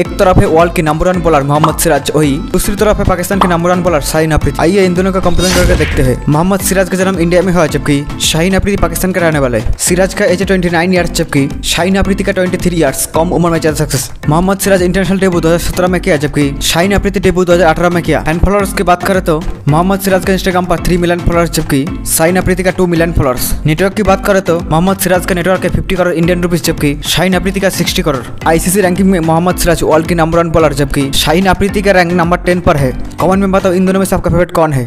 एक तरफ है वर्ल्ड के नंबर 1 बॉलर मोहम्मद सिराज, वही दूसरी तरफ है पाकिस्तान के नंबर 1 बॉलर शाहीन अफरीदी। आइए इन दोनों का कंपैरिजन करके देखते हैं। मोहम्मद सिराज का जन्म इंडिया में हुआ जबकि शाहीन अफरीदी पाकिस्तान के रहने वाले। सिराज का एज 29 ईयर्स जबकि शाहीन अफरीदी का 23 ईयर्स। कम उम्र में ज्यादा success. Mohammed Siraj international debut 2017 में किया जबकि शाहीन अफरीदी डेब्यू 2018 में किया। फैन फॉलोअर्स की बात करें तो मोहम्मद सिराज का इंस्टाग्राम पर 3 मिलियन फॉलोअर्स जबकि शाहीन अफरीदी का 2 मिलियन फॉलोअर्स। नेटवर्क की बात करें तो मोहम्मद सिराज का नेटवर्क है 50 करोड़ इंडियन रुपीज जबकि शाहीन अफरीदी का 60 करोड़। आईसीसी रैंकिंग में मोहम्मद सिराज वर्ल्ड की नंबर 1 बॉलर जबकि शाहीन अफरीदी का रैंक नंबर 10 पर है। कमेंट में बताओ इन दोनों में से आपका फेवरेट कौन है।